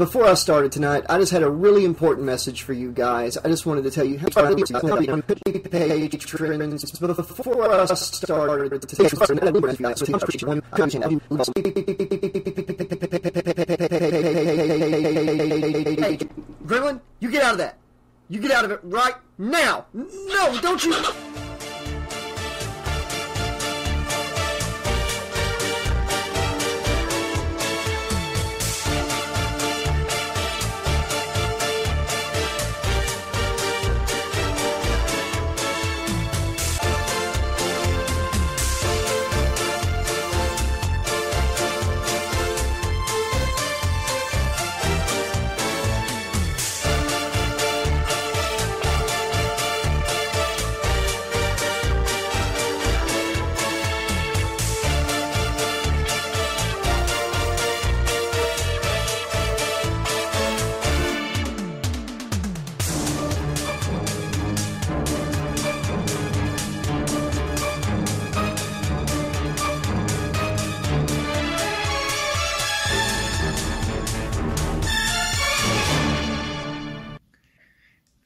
Before I started tonight, I just had a really important message for you guys. I just wanted to tell you how before I started hey, Gremlin, you get out of that. You get out of it right now. No, don't you...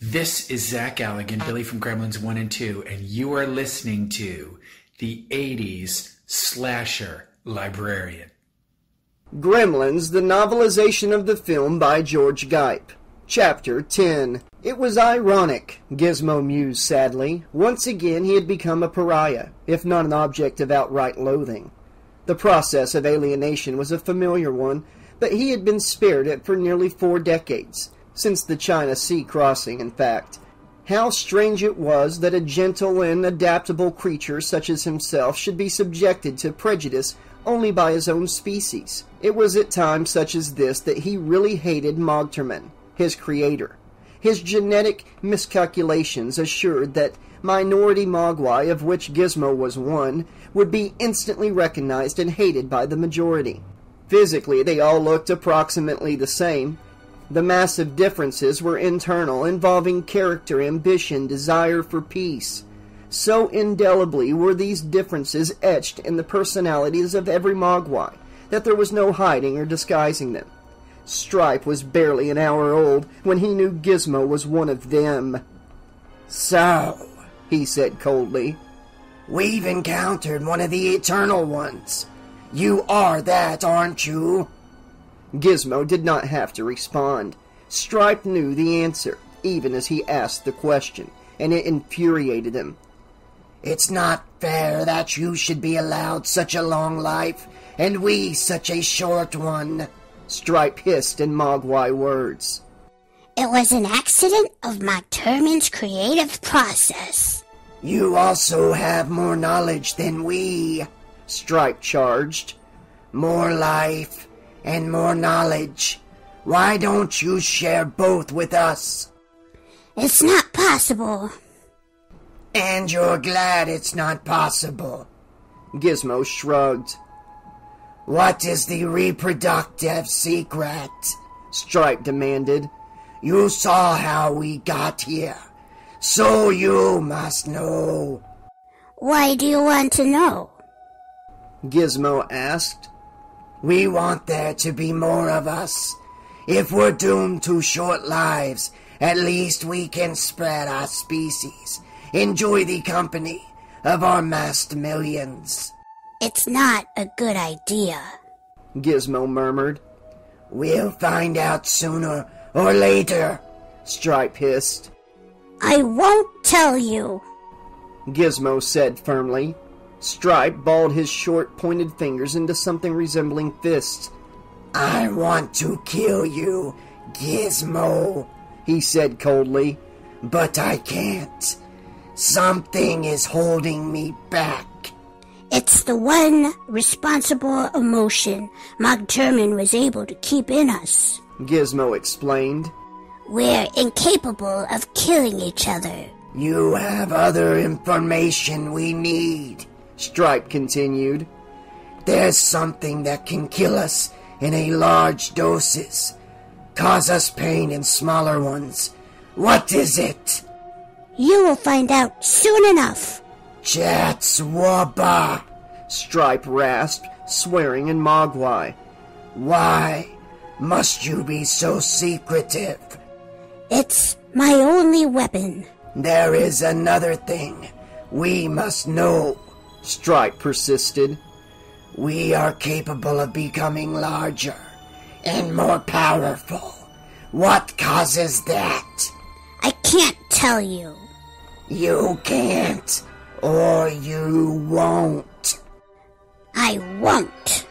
This is Zach Allegan, Billy from Gremlins 1 and 2, and you are listening to the 80s Slasher Librarian. Gremlins, the novelization of the film by George Gipe. Chapter 10. It was ironic, Gizmo mused sadly. Once again he had become a pariah, if not an object of outright loathing. The process of alienation was a familiar one, but he had been spared it for nearly 4 decades. Since the China Sea crossing, in fact. How strange it was that a gentle and adaptable creature such as himself should be subjected to prejudice only by his own species. It was at times such as this that he really hated Mogturmen, his creator. His genetic miscalculations assured that minority Mogwai, of which Gizmo was one, would be instantly recognized and hated by the majority. Physically, they all looked approximately the same. The massive differences were internal, involving character, ambition, desire for peace. So indelibly were these differences etched in the personalities of every Mogwai that there was no hiding or disguising them. Stripe was barely an hour old when he knew Gizmo was one of them. "So," he said coldly, "we've encountered one of the Eternal Ones. You are that, aren't you?" Gizmo did not have to respond. Stripe knew the answer, even as he asked the question, and it infuriated him. "It's not fair that you should be allowed such a long life, and we such a short one," Stripe hissed in Mogwai words. "It was an accident of Mogturmen's creative process." "You also have more knowledge than we," Stripe charged. "More life and more knowledge. Why don't you share both with us?" "It's not possible." "And you're glad it's not possible?" Gizmo shrugged. "What is the reproductive secret?" Stripe demanded. "You saw how we got here, so you must know." "Why do you want to know?" Gizmo asked. "We want there to be more of us. If we're doomed to short lives, at least we can spread our species, enjoy the company of our massed millions." "It's not a good idea," Gizmo murmured. "We'll find out sooner or later," Stripe hissed. "I won't tell you," Gizmo said firmly. Stripe balled his short, pointed fingers into something resembling fists. "I want to kill you, Gizmo," he said coldly, "but I can't. Something is holding me back." "It's the one responsible emotion Mogturmen was able to keep in us," Gizmo explained. "We're incapable of killing each other." "You have other information we need," Stripe continued. "There's something that can kill us in a large doses, cause us pain in smaller ones. What is it?" "You will find out soon enough." "Chatswabba," Stripe rasped, swearing in Mogwai. "Why Must you be so secretive? It's my only weapon. There is another thing we must know, Stripe persisted. We are capable of becoming larger and more powerful. What causes that? I can't tell you. You can't, or you won't. I won't.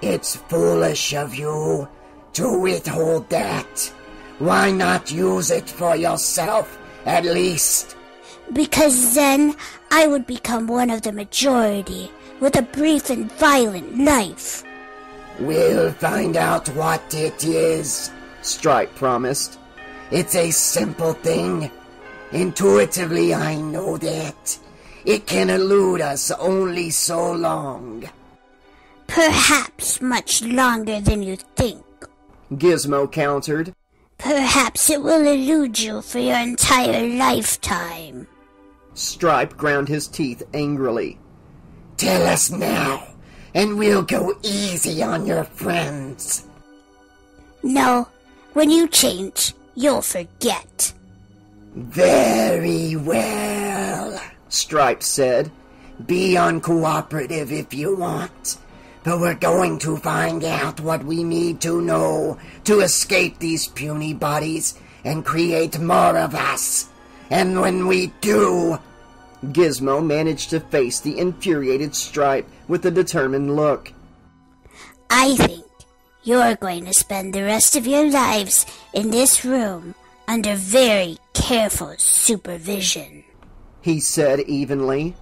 It's foolish of you to withhold that. Why not use it for yourself, at least? Because then I would become one of the majority with a brief and violent life. We'll find out what it is, Stripe promised. It's a simple thing. Intuitively, I know that. It can elude us only so long. Perhaps much longer than you think, Gizmo countered. Perhaps it will elude you for your entire lifetime. Stripe ground his teeth angrily. Tell us now, and we'll go easy on your friends. No, when you change, you'll forget. Very well, Stripe said. Be uncooperative if you want. But we're going to find out what we need to know to escape these puny bodies and create more of us. And when we do... Gizmo managed to face the infuriated Stripe with a determined look. I think you're going to spend the rest of your lives in this room under very careful supervision, he said evenly.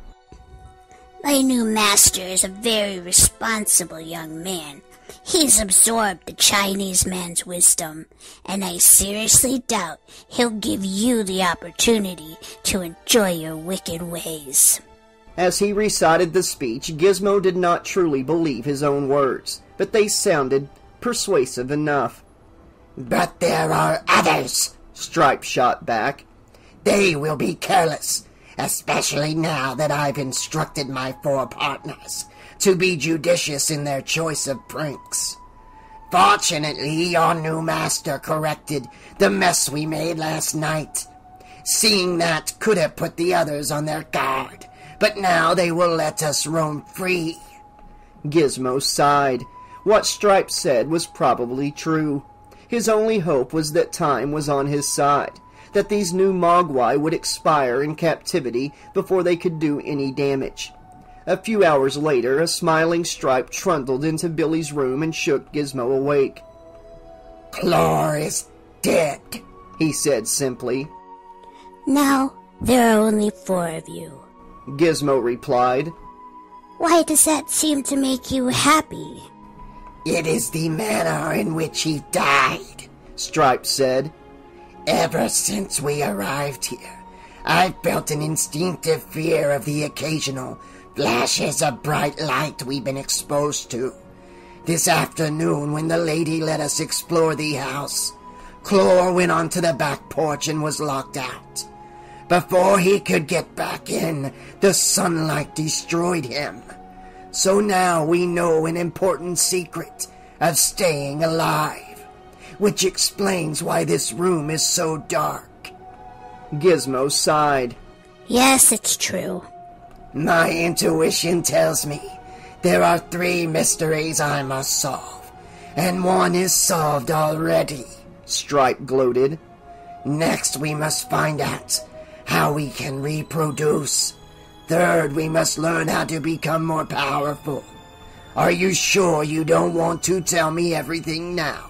My new master is a very responsible young man. He's absorbed the Chinese man's wisdom, and I seriously doubt he'll give you the opportunity to enjoy your wicked ways. As he recited the speech, Gizmo did not truly believe his own words, but they sounded persuasive enough. But there are others, Stripe shot back. They will be careless. Especially now that I've instructed my four partners to be judicious in their choice of pranks. Fortunately, our new master corrected the mess we made last night. Seeing that could have put the others on their guard, but now they will let us roam free. Gizmo sighed. What Stripe said was probably true. His only hope was that time was on his side, that these new Mogwai would expire in captivity before they could do any damage. A few hours later, a smiling Stripe trundled into Billy's room and shook Gizmo awake. Claw is dead, he said simply. Now there are only four of you, Gizmo replied. Why does that seem to make you happy? It is the manner in which he died, Stripe said. Ever since we arrived here, I've felt an instinctive fear of the occasional flashes of bright light we've been exposed to. This afternoon, when the lady let us explore the house, Clore went onto the back porch and was locked out. Before he could get back in, the sunlight destroyed him. So now we know an important secret of staying alive, which explains why this room is so dark. Gizmo sighed. Yes, it's true. My intuition tells me there are three mysteries I must solve, and one is solved already, Stripe gloated. Next, we must find out how we can reproduce. Third, we must learn how to become more powerful. Are you sure you don't want to tell me everything now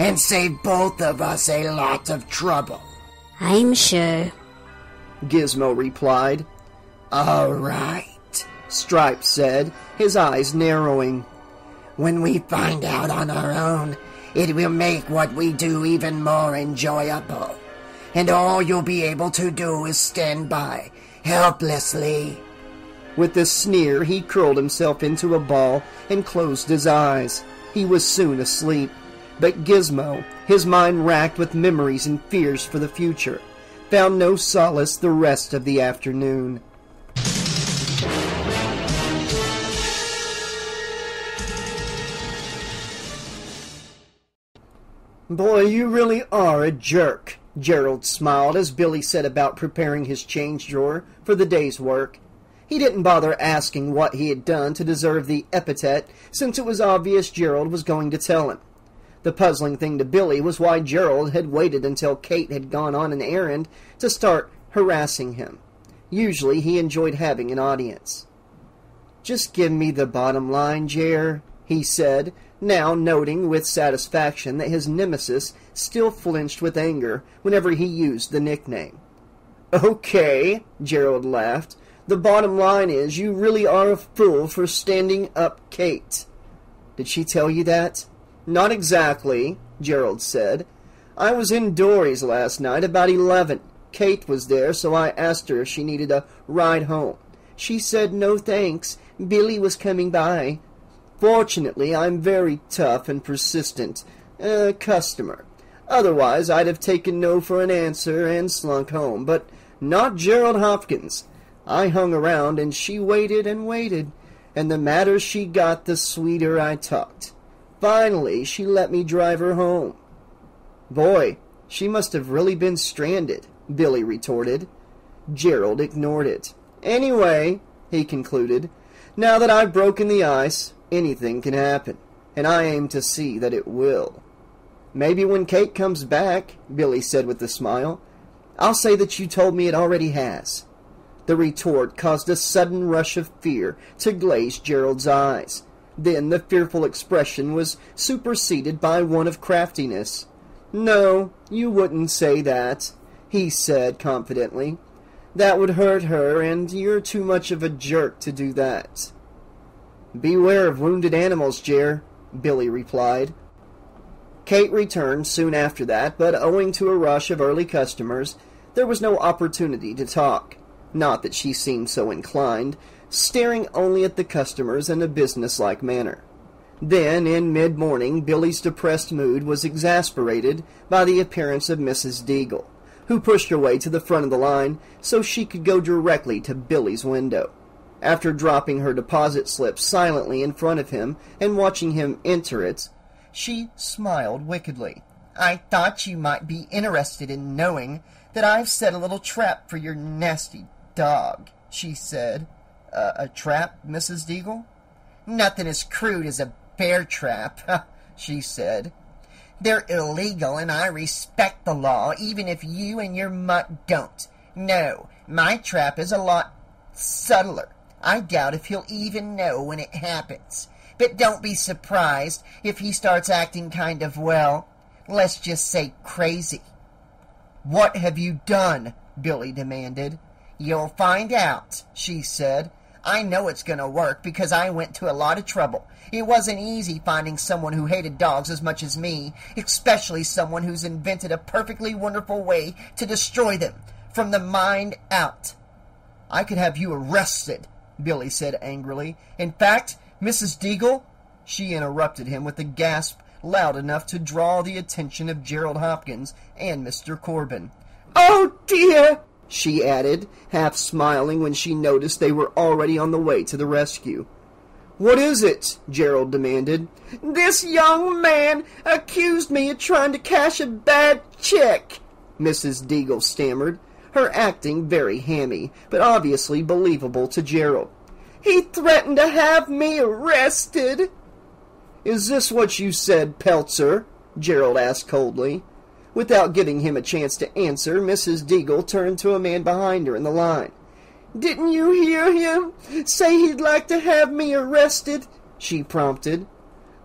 and save both of us a lot of trouble? I'm sure, Gizmo replied. All right, Stripe said, his eyes narrowing. When we find out on our own, it will make what we do even more enjoyable, and all you'll be able to do is stand by helplessly. With a sneer, he curled himself into a ball and closed his eyes. He was soon asleep. But Gizmo, his mind racked with memories and fears for the future, found no solace the rest of the afternoon. "Boy, you really are a jerk," Gerald smiled as Billy set about preparing his change drawer for the day's work. He didn't bother asking what he had done to deserve the epithet, since it was obvious Gerald was going to tell him. The puzzling thing to Billy was why Gerald had waited until Kate had gone on an errand to start harassing him. Usually he enjoyed having an audience. "Just give me the bottom line, Jer," he said, now noting with satisfaction that his nemesis still flinched with anger whenever he used the nickname. "Okay," Gerald laughed. "The bottom line is you really are a fool for standing up Kate." "Did she tell you that?" "Not exactly," Gerald said. "I was in Dory's last night about 11. Kate was there, so I asked her if she needed a ride home. She said no thanks. Billy was coming by. Fortunately, I'm very tough and persistent customer. Otherwise, I'd have taken no for an answer and slunk home, but not Gerald Hopkins. I hung around, and she waited and waited, and the madder she got, the sweeter I talked. Finally, she let me drive her home." "Boy, she must have really been stranded," Billy retorted. Gerald ignored it. "Anyway," he concluded, "now that I've broken the ice, anything can happen, and I aim to see that it will." "Maybe when Kate comes back," Billy said with a smile, "I'll say that you told me it already has." The retort caused a sudden rush of fear to glaze Gerald's eyes. Then the fearful expression was superseded by one of craftiness. "No, you wouldn't say that," he said confidently. "That would hurt her, and you're too much of a jerk to do that." "Beware of wounded animals, Jer," Billy replied. Kate returned soon after that, but owing to a rush of early customers, there was no opportunity to talk. Not that she seemed so inclined, staring only at the customers in a businesslike manner. Then, in mid-morning, Billy's depressed mood was exasperated by the appearance of Mrs. Deagle, who pushed her way to the front of the line so she could go directly to Billy's window. After dropping her deposit slip silently in front of him and watching him enter it, she smiled wickedly. "I thought you might be interested in knowing that I've set a little trap for your nasty dog," she said. "A trap, Mrs. Deagle?" "Nothing as crude as a bear trap," she said. "They're illegal, and I respect the law, even if you and your mutt don't. No, my trap is a lot subtler. I doubt if he'll even know when it happens. But don't be surprised if he starts acting kind of, well, let's just say crazy." "What have you done?" Billy demanded. "You'll find out," she said. "I know it's going to work because I went to a lot of trouble. It wasn't easy finding someone who hated dogs as much as me, especially someone who's invented a perfectly wonderful way to destroy them, from the mind out." "I could have you arrested," Billy said angrily. "In fact, Mrs. Deagle," she interrupted him with a gasp loud enough to draw the attention of Gerald Hopkins and Mr. Corbin. "Oh, dear!" she added, half-smiling when she noticed they were already on the way to the rescue. "What is it?" Gerald demanded. "This young man accused me of trying to cash a bad check," Mrs. Deagle stammered, her acting very hammy, but obviously believable to Gerald. "He threatened to have me arrested." "Is this what you said, Peltzer?" Gerald asked coldly. Without giving him a chance to answer, Mrs. Deagle turned to a man behind her in the line. "Didn't you hear him say he'd like to have me arrested?" she prompted.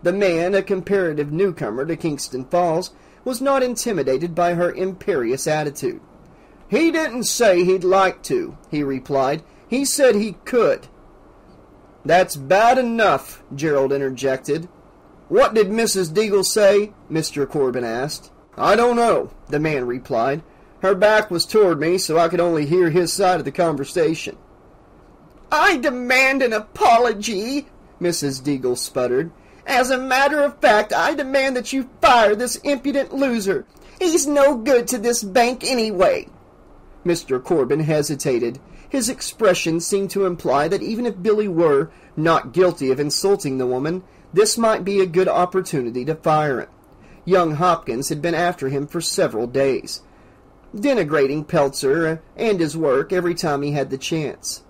The man, a comparative newcomer to Kingston Falls, was not intimidated by her imperious attitude. "He didn't say he'd like to," he replied. "He said he could." "That's bad enough," Gerald interjected. "What did Mrs. Deagle say?" Mr. Corbin asked. "I don't know," the man replied. "Her back was toward me, so I could only hear his side of the conversation." "I demand an apology," Mrs. Deagle sputtered. "As a matter of fact, I demand that you fire this impudent loser. He's no good to this bank anyway." Mr. Corbin hesitated. His expression seemed to imply that even if Billy were not guilty of insulting the woman, this might be a good opportunity to fire him. Young Hopkins had been after him for several days, denigrating Peltzer and his work every time he had the chance.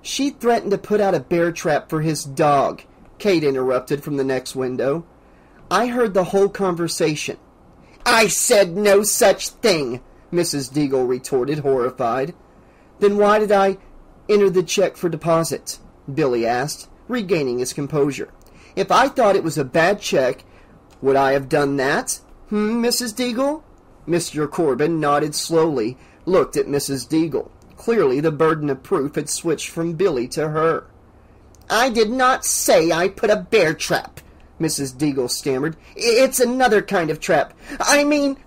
She threatened to put out a bear trap for his dog, Kate interrupted from the next window. I heard the whole conversation. I said no such thing, Mrs. Deagle retorted, horrified. Then why did I enter the check for deposit? Billy asked, regaining his composure. If I thought it was a bad check, would I have done that? Mrs. Deagle? Mr. Corbin nodded slowly, looked at Mrs. Deagle. Clearly the burden of proof had switched from Billy to her. I did not say I put a bear trap, Mrs. Deagle stammered. It's another kind of trap. I mean...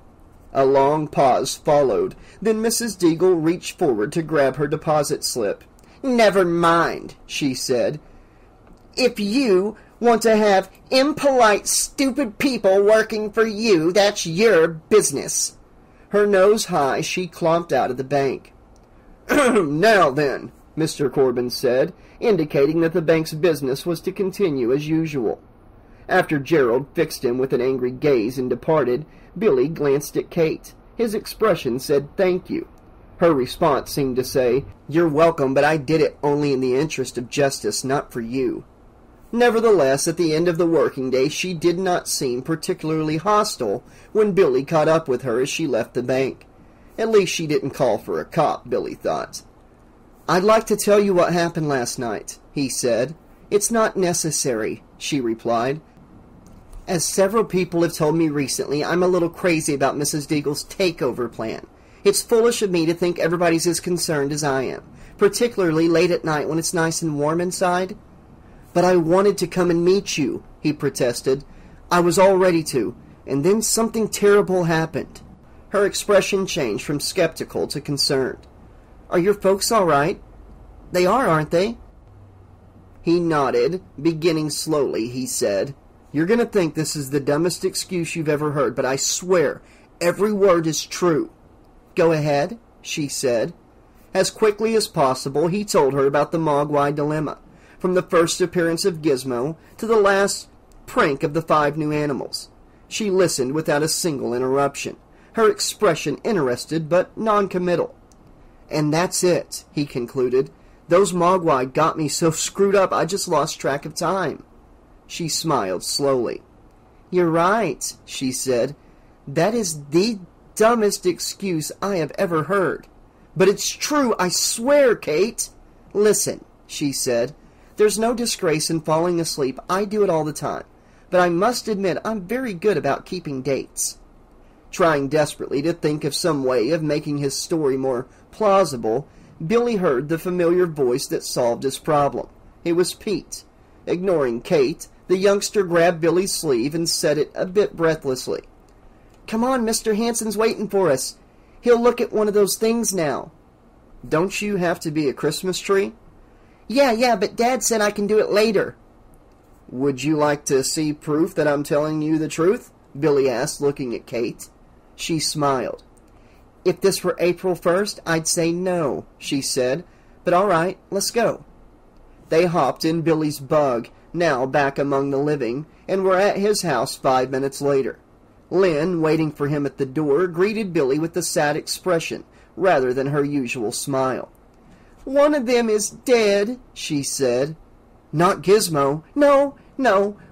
A long pause followed. Then Mrs. Deagle reached forward to grab her deposit slip. Never mind, she said. If you want to have impolite, stupid people working for you, that's your business. Her nose high, she clomped out of the bank. Now then, Mr. Corbin said, indicating that the bank's business was to continue as usual. After Gerald fixed him with an angry gaze and departed, Billy glanced at Kate. His expression said, "Thank you." Her response seemed to say, "You're welcome, but I did it only in the interest of justice, not for you." Nevertheless, at the end of the working day, she did not seem particularly hostile when Billy caught up with her as she left the bank. At least she didn't call for a cop, Billy thought. "I'd like to tell you what happened last night," he said. "It's not necessary," she replied. As several people have told me recently, I'm a little crazy about Mrs. Deagle's takeover plan. It's foolish of me to think everybody's as concerned as I am, particularly late at night when it's nice and warm inside. But I wanted to come and meet you, he protested. I was all ready to, and then something terrible happened. Her expression changed from skeptical to concerned. Are your folks all right? They are, aren't they? He nodded. Beginning slowly, he said, You're going to think this is the dumbest excuse you've ever heard, but I swear every word is true. Go ahead, she said. As quickly as possible, he told her about the Mogwai dilemma, from the first appearance of Gizmo to the last prank of the 5 new animals. She listened without a single interruption, her expression interested but noncommittal. And that's it, he concluded. Those Mogwai got me so screwed up I just lost track of time. She smiled slowly. You're right, she said. That is the dumbest excuse I have ever heard. But it's true, I swear, Kate. Listen, she said. There's no disgrace in falling asleep. I do it all the time. But I must admit, I'm very good about keeping dates. Trying desperately to think of some way of making his story more plausible, Billy heard the familiar voice that solved his problem. It was Pete. Ignoring Kate, the youngster grabbed Billy's sleeve and said it a bit breathlessly. Come on, Mr. Hansen's waiting for us. He'll look at one of those things now. Don't you have to be a Christmas tree? Yeah, but Dad said I can do it later. Would you like to see proof that I'm telling you the truth? Billy asked, looking at Kate. She smiled. If this were April 1st, I'd say no, she said. But all right, let's go. They hopped in Billy's bug, now back among the living, and were at his house 5 minutes later. Lynn, waiting for him at the door, greeted Billy with a sad expression, rather than her usual smile. One of them is dead, she said. Not Gizmo. No,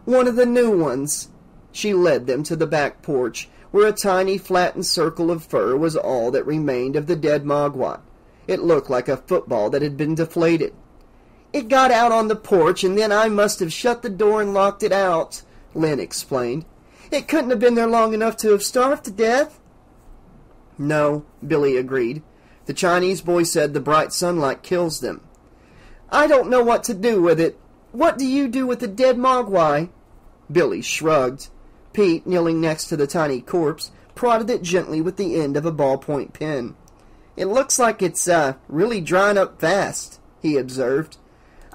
one of the new ones. She led them to the back porch, where a tiny flattened circle of fur was all that remained of the dead Mogwai. It looked like a football that had been deflated. It got out on the porch, and then I must have shut the door and locked it out, Lynn explained. It couldn't have been there long enough to have starved to death. No, Billy agreed. The Chinese boy said the bright sunlight kills them. I don't know what to do with it. What do you do with the dead Mogwai? Billy shrugged. Pete, kneeling next to the tiny corpse, prodded it gently with the end of a ballpoint pen. It looks like it's really drying up fast, he observed.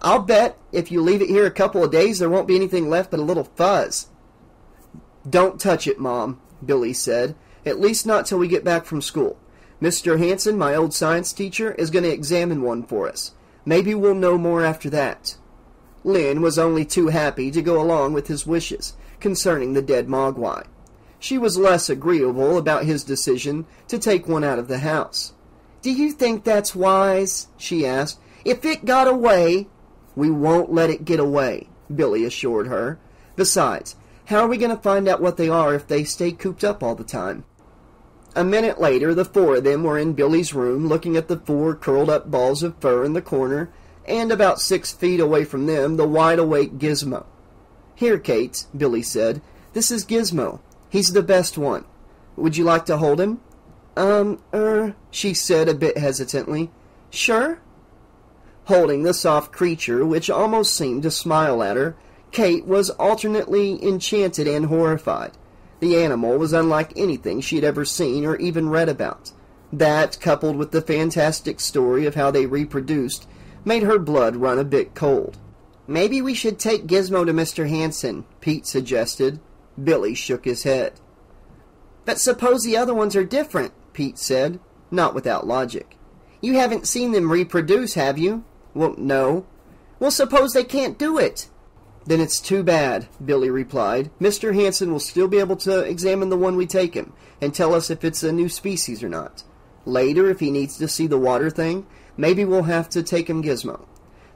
I'll bet if you leave it here a couple of days there won't be anything left but a little fuzz. Don't touch it, Mom, Billy said, at least not till we get back from school. Mr. Hansen, my old science teacher, is going to examine one for us. Maybe we'll know more after that. Lynn was only too happy to go along with his wishes concerning the dead Mogwai. She was less agreeable about his decision to take one out of the house. "Do you think that's wise?" she asked. "If it got away..." "We won't let it get away," Billy assured her. "Besides, how are we going to find out what they are if they stay cooped up all the time?" A minute later, the four of them were in Billy's room, looking at the four curled-up balls of fur in the corner, and about 6 feet away from them, the wide-awake Gizmo. "Here, Kate," Billy said. "This is Gizmo. He's the best one. Would you like to hold him?" She said a bit hesitantly. "Sure." Holding the soft creature, which almost seemed to smile at her, Kate was alternately enchanted and horrified. The animal was unlike anything she had ever seen or even read about. That, coupled with the fantastic story of how they reproduced, made her blood run a bit cold. "Maybe we should take Gizmo to Mr. Hansen," Pete suggested. Billy shook his head. "But suppose the other ones are different," Pete said, not without logic. "You haven't seen them reproduce, have you?" "Well, no." "Well, suppose they can't do it." "Then it's too bad," Billy replied. "Mr. Hansen will still be able to examine the one we take him and tell us if it's a new species or not. Later, if he needs to see the water thing, maybe we'll have to take him Gizmo.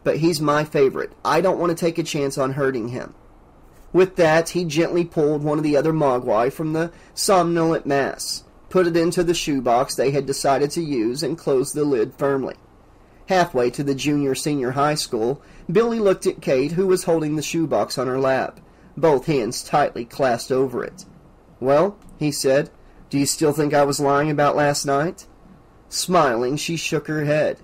But he's my favorite. I don't want to take a chance on hurting him." With that, he gently pulled one of the other Mogwai from the somnolent mass, put it into the shoebox they had decided to use, and closed the lid firmly. Halfway to the junior-senior high school, Billy looked at Kate, who was holding the shoebox on her lap, both hands tightly clasped over it. "Well," he said, "do you still think I was lying about last night?" Smiling, she shook her head.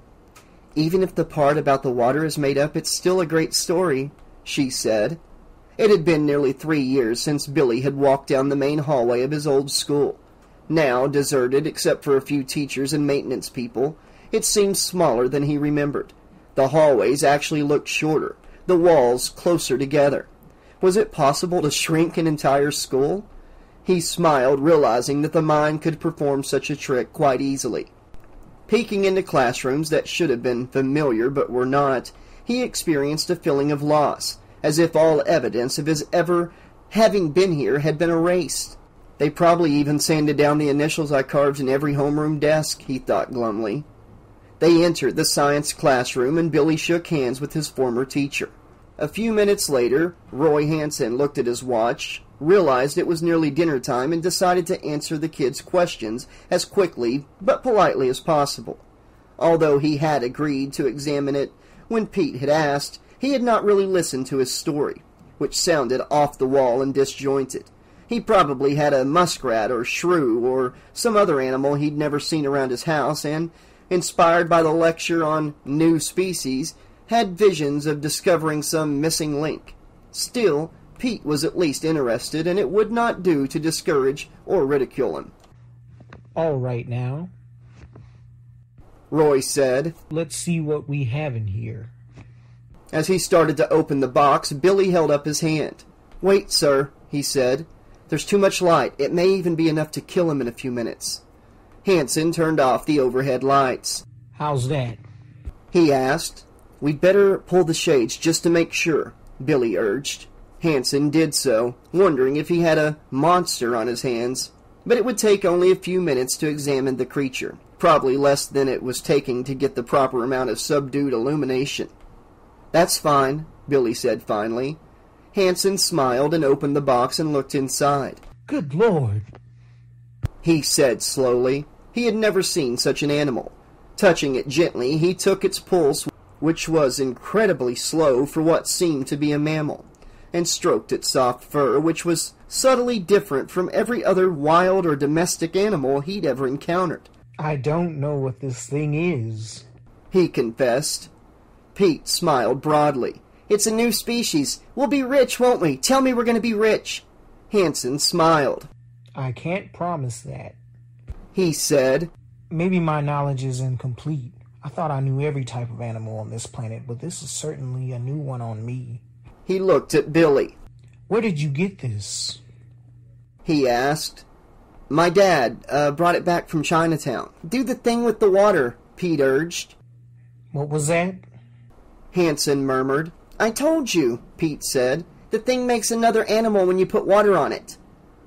"Even if the part about the water is made up, it's still a great story," she said. It had been nearly 3 years since Billy had walked down the main hallway of his old school. Now, deserted except for a few teachers and maintenance people, it seemed smaller than he remembered. The hallways actually looked shorter, the walls closer together. Was it possible to shrink an entire school? He smiled, realizing that the mind could perform such a trick quite easily. Peeking into classrooms that should have been familiar but were not, he experienced a feeling of loss, as if all evidence of his ever having been here had been erased. "They probably even sanded down the initials I carved in every homeroom desk," he thought glumly. They entered the science classroom, and Billy shook hands with his former teacher. A few minutes later, Roy Hansen looked at his watch, realized it was nearly dinner time, and decided to answer the kids' questions as quickly but politely as possible. Although he had agreed to examine it when Pete had asked, he had not really listened to his story, which sounded off the wall and disjointed. He probably had a muskrat or shrew or some other animal he'd never seen around his house, and inspired by the lecture on new species, had visions of discovering some missing link. Still, Pete was at least interested, and it would not do to discourage or ridicule him. "All right now," Roy said. "Let's see what we have in here." As he started to open the box, Billy held up his hand. "Wait, sir," he said. "There's too much light. It may even be enough to kill him in a few minutes." Hansen turned off the overhead lights. "How's that?" he asked. "We'd better pull the shades just to make sure," Billy urged. Hansen did so, wondering if he had a monster on his hands. But it would take only a few minutes to examine the creature, probably less than it was taking to get the proper amount of subdued illumination. "That's fine," Billy said finally. Hansen smiled and opened the box and looked inside. "Good Lord," he said slowly. He had never seen such an animal. Touching it gently, he took its pulse, which was incredibly slow for what seemed to be a mammal, and stroked its soft fur, which was subtly different from every other wild or domestic animal he'd ever encountered. "I don't know what this thing is," he confessed. Pete smiled broadly. "It's a new species. We'll be rich, won't we? Tell me we're going to be rich." Hansen smiled. "I can't promise that," he said. "Maybe my knowledge is incomplete. I thought I knew every type of animal on this planet, but this is certainly a new one on me." He looked at Billy. "Where did you get this?" he asked. "My dad brought it back from Chinatown." "Do the thing with the water," Pete urged. "What was that?" Hansen murmured. "I told you," Pete said. "The thing makes another animal when you put water on it."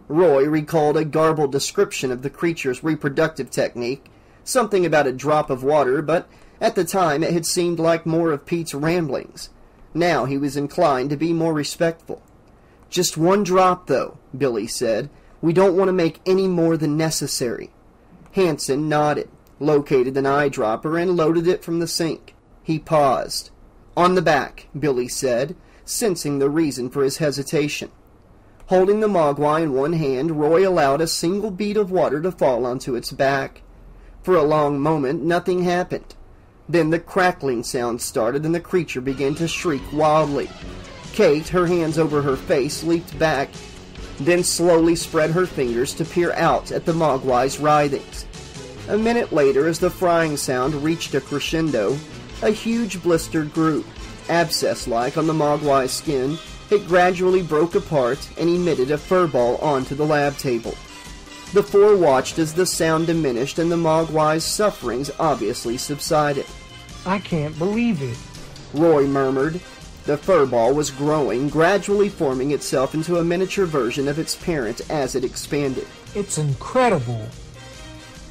Roy recalled a garbled description of the creature's reproductive technique, something about a drop of water, but at the time it had seemed like more of Pete's ramblings. Now he was inclined to be more respectful. "Just one drop, though," Billy said. "We don't want to make any more than necessary." Hansen nodded, located an eyedropper, and loaded it from the sink. He paused. "On the back," Billy said, sensing the reason for his hesitation. Holding the Mogwai in one hand, Roy allowed a single bead of water to fall onto its back. For a long moment, nothing happened. Then the crackling sound started, and the creature began to shriek wildly. Kate, her hands over her face, leaped back, then slowly spread her fingers to peer out at the Mogwai's writhings. A minute later, as the frying sound reached a crescendo, a huge blister grew, abscess-like on the Mogwai's skin. It gradually broke apart and emitted a furball onto the lab table. The four watched as the sound diminished and the Mogwai's sufferings obviously subsided. "I can't believe it," Roy murmured. The furball was growing, gradually forming itself into a miniature version of its parent as it expanded. "It's incredible,"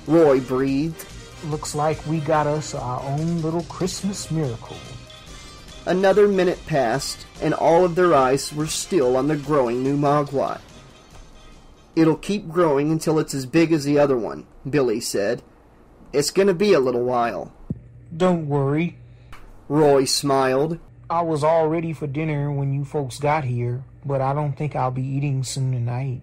Roy breathed. "Looks like we got us our own little Christmas miracle." Another minute passed, and all of their eyes were still on the growing new Mogwai. "It'll keep growing until it's as big as the other one," Billy said. "It's going to be a little while." "Don't worry," Roy smiled. "I was all ready for dinner when you folks got here, but I don't think I'll be eating soon tonight."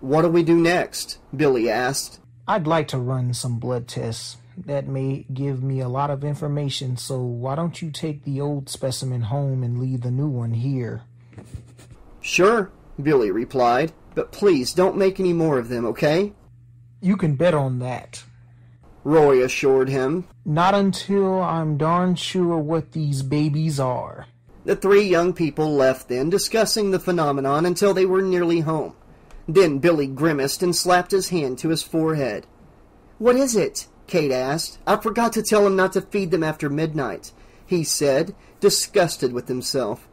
"What do we do next?" Billy asked. "I'd like to run some blood tests. That may give me a lot of information, so why don't you take the old specimen home and leave the new one here?" "Sure," Billy replied, "but please don't make any more of them, okay?" "You can bet on that," Roy assured him. "Not until I'm darn sure what these babies are." The three young people left then, discussing the phenomenon until they were nearly home. Then Billy grimaced and slapped his hand to his forehead. "What is it?" Kate asked. "I forgot to tell him not to feed them after midnight," he said, disgusted with himself.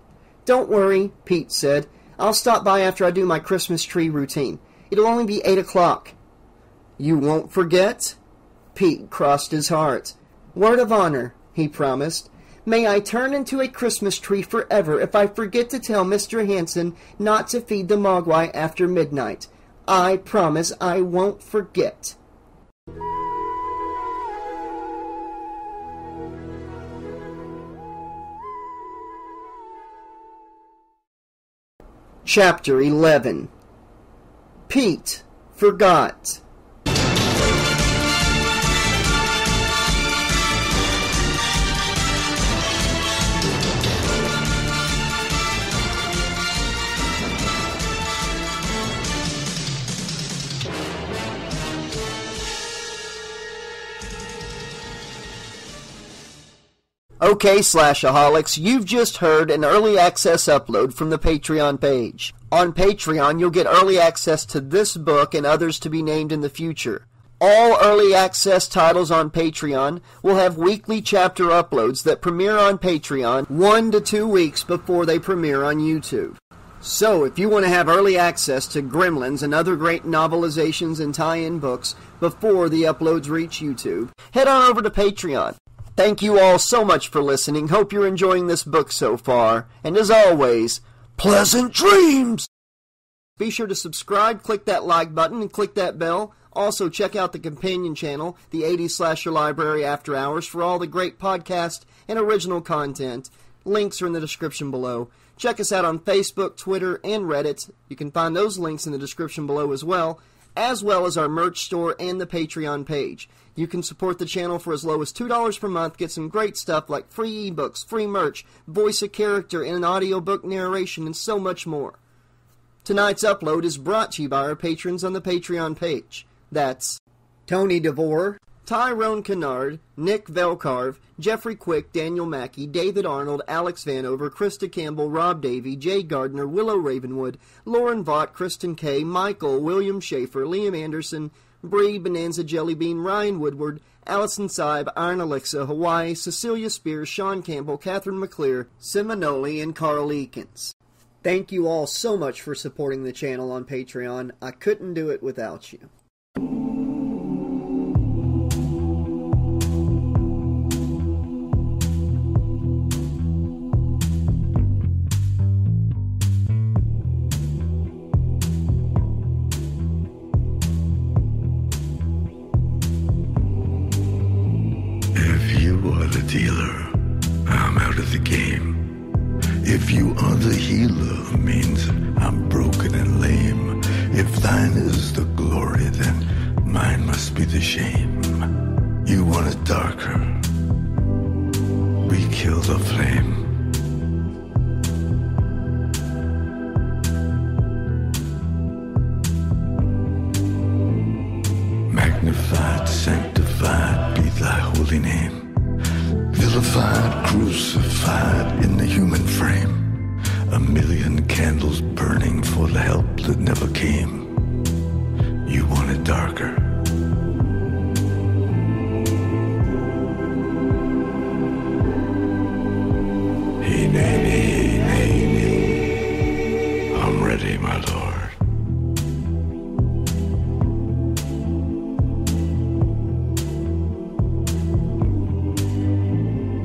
"Don't worry," Pete said. "I'll stop by after I do my Christmas tree routine. It'll only be 8 o'clock. "You won't forget?" Pete crossed his heart. "Word of honor," he promised. "May I turn into a Christmas tree forever if I forget to tell Mr. Hansen not to feed the Mogwai after midnight. I promise I won't forget." Chapter 11. Pete Forgot. Okay, Slashaholics, you've just heard an early access upload from the Patreon page. On Patreon, you'll get early access to this book and others to be named in the future. All early access titles on Patreon will have weekly chapter uploads that premiere on Patreon 1 to 2 weeks before they premiere on YouTube. So, if you want to have early access to Gremlins and other great novelizations and tie-in books before the uploads reach YouTube, head on over to Patreon. Thank you all so much for listening. Hope you're enjoying this book so far. And as always, pleasant dreams! Be sure to subscribe, click that like button, and click that bell. Also, check out the companion channel, the 80s Slasher Library After Hours, for all the great podcast and original content. Links are in the description below. Check us out on Facebook, Twitter, and Reddit. You can find those links in the description below as well as our merch store and the Patreon page. You can support the channel for as low as $2 per month, get some great stuff like free ebooks, free merch, voice a character in an audiobook narration, and so much more. Tonight's upload is brought to you by our patrons on the Patreon page. That's Tony DeVore, Tyrone Kennard, Nick Velcarve, Jeffrey Quick, Daniel Mackey, David Arnold, Alex Vanover, Krista Campbell, Rob Davey, Jay Gardner, Willow Ravenwood, Lauren Vaught, Kristen Kay, Michael, William Schaefer, Liam Anderson, Bree, Bonanza Jellybean, Ryan Woodward, Allison Seib, Iron Alexa, Hawaii, Cecilia Spears, Sean Campbell, Catherine McClear, Seminole, and Carl Eakins. Thank you all so much for supporting the channel on Patreon. I couldn't do it without you. If you are the dealer, I'm out of the game. If you are the healer, means I'm broken and lame. If thine is the glory, then mine must be the shame. You want it darker. We kill the flame. Magnified, sanctified be thy holy name. Vilified, crucified in the human frame. A million candles burning for the help that never came. You want it darker. Hey, nay, nay, nay, nay. I'm ready, my lord.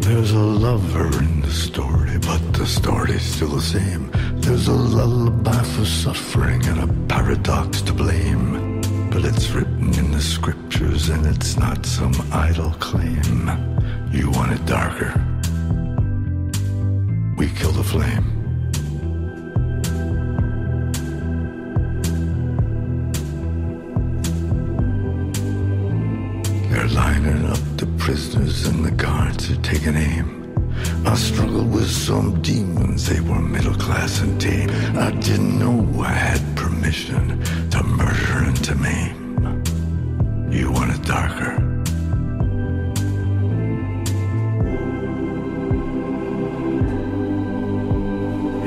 There's a lover in the story, but the story's still the same. There's a lullaby for suffering and a paradox to blame. But it's written in the scriptures and it's not some idle claim. You want it darker. We kill the flame. They're lining up the prisoners and the guards are taking aim. I struggled with some demons, they were middle class and tame. I didn't know I had permission to murder and to maim. You want it darker.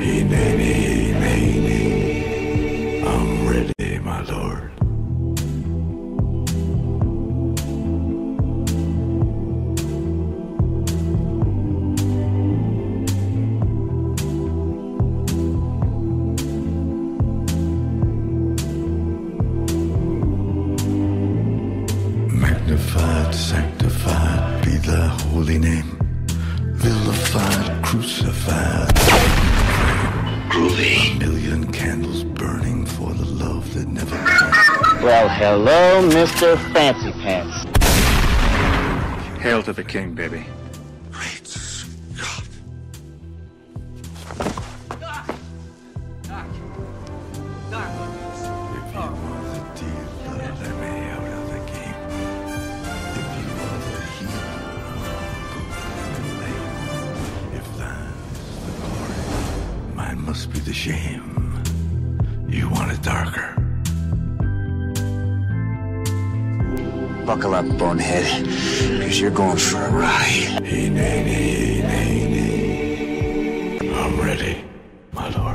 Hey, nay, nay, nay, nay. I'm ready, my lord. Sanctified be thy holy name. Vilified, crucified. Groovy. A million candles burning for the love that never passed. Well, hello, Mr. Fancy Pants. Hail to the king, baby. Great Scott. Must be the shame. You want it darker. Buckle up, bonehead, because you're going for a ride. Hey, nay, nay, nay, nay. I'm ready, my lord.